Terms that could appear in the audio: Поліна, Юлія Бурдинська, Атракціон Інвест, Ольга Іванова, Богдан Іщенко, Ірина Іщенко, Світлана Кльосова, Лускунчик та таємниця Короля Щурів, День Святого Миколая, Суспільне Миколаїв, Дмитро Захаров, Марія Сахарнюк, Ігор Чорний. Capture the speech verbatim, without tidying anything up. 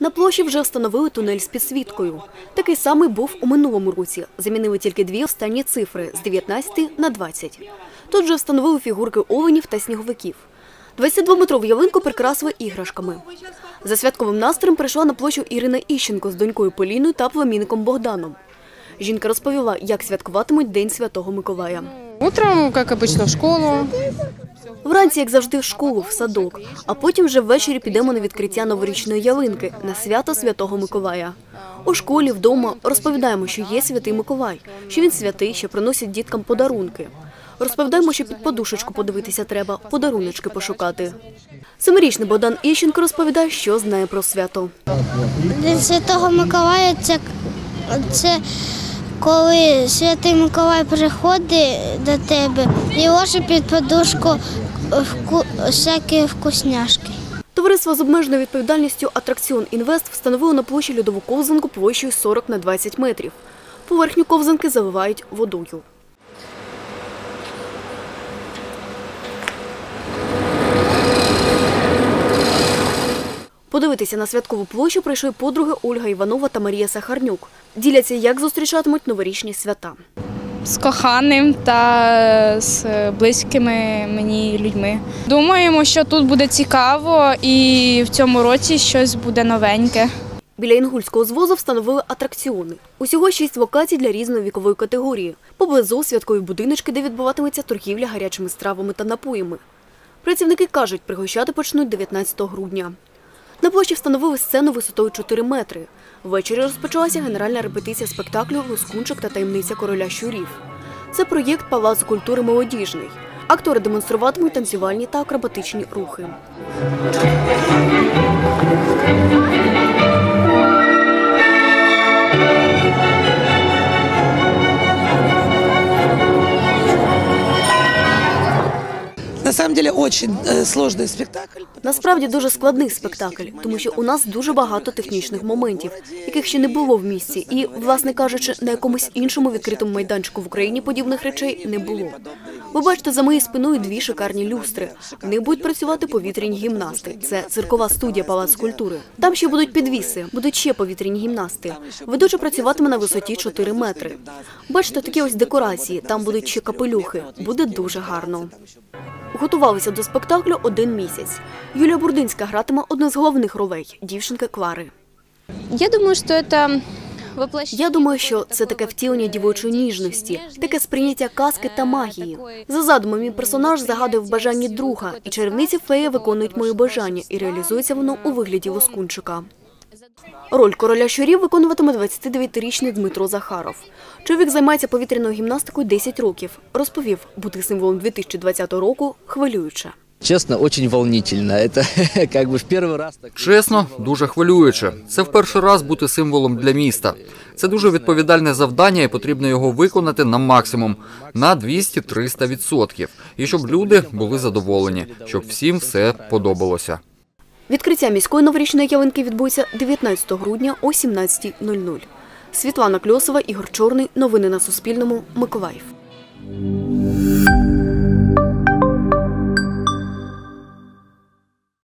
На площі вже встановили тунель з підсвіткою. Такий самий був у минулому році. Замінили тільки дві останні цифри – з дев'ятнадцяти на двадцять. Тут же встановили фігурки оленів та сніговиків. двадцятидвометрову ялинку прикрасили іграшками. За святковим настроєм прийшла на площу Ірина Іщенко з донькою Поліною та племінником Богданом. Жінка розповіла, як святкуватимуть День Святого Миколая. Утром, як звичайно, в школу. Вранці, як завжди, в школу, в садок. А потім вже ввечері підемо на відкриття новорічної ялинки, на свято Святого Миколая. У школі, вдома розповідаємо, що є Святий Миколай, що він святий, що приносить діткам подарунки. Розповідаємо, що під подушечку подивитися треба, подаруночки пошукати. Семирічний Богдан Іщенко розповідає, що знає про свято. День Святого Миколая – це... це... коли Святий Миколай приходить до тебе і ложе під подушку вку... всякі вкусняшки. Товариство з обмеженою відповідальністю «Атракціон Інвест» встановило на площі льодову ковзанку площею сорок на двадцять метрів. Поверхню ковзанки заливають водою. Подивитися на святкову площу прийшли подруги Ольга Іванова та Марія Сахарнюк. Діляться, як зустрічатимуть новорічні свята. З коханим та з близькими мені людьми. Думаємо, що тут буде цікаво і в цьому році щось буде новеньке. Біля Інгульського звозу встановили атракціони. Усього шість локацій для різної вікової категорії. Поблизу святкові будиночки, де відбуватиметься торгівля гарячими стравами та напоями. Працівники кажуть, пригощати почнуть дев'ятнадцятого грудня. На площі встановили сцену висотою чотири метри. Ввечері розпочалася генеральна репетиція спектаклю «Лускунчик та таємниця Короля Щурів». Це проєкт Палацу культури «Молодіжний». Актори демонструватимуть танцювальні та акробатичні рухи. Насправді дуже складний спектакль, тому що у нас дуже багато технічних моментів, яких ще не було в місті. І, власне кажучи, на якомусь іншому відкритому майданчику в Україні подібних речей не було. Ви бачите за моєю спиною дві шикарні люстри. В них будуть працювати повітряні гімнасти. Це циркова студія «Палац культури». Там ще будуть підвіси, будуть ще повітряні гімнасти. Ведуча працюватиме на висоті чотири метри. Бачите, такі ось декорації, там будуть ще капелюхи. Буде дуже гарно. Готувалися до спектаклю один місяць. Юлія Бурдинська гратиме одну з головних ролей – дівчинки Клари. Я думаю, що це... Я думаю, що це таке втілення дівочої ніжності, таке сприйняття казки та магії. За задумом мій персонаж загадує в бажанні друга, і чарівниці феї виконують моє бажання, і реалізується воно у вигляді лускунчика. Роль Короля Щурів виконуватиме двадцятидев'ятирічний Дмитро Захаров. Чоловік займається повітряною гімнастикою десять років. Розповів, бути символом дві тисячі двадцятого року хвилююче. Чесно, дуже хвилююче. Це, якби, в перший раз... Чесно, дуже хвилююче. Це в перший раз бути символом для міста. Це дуже відповідальне завдання і потрібно його виконати на максимум, на двісті-триста відсотків. І щоб люди були задоволені, щоб всім все подобалося. Відкриття міської новорічної ялинки відбудеться дев'ятнадцятого грудня о сімнадцятій годині. Світлана Кльосова, Ігор Чорний. Новини на Суспільному. Миколаїв.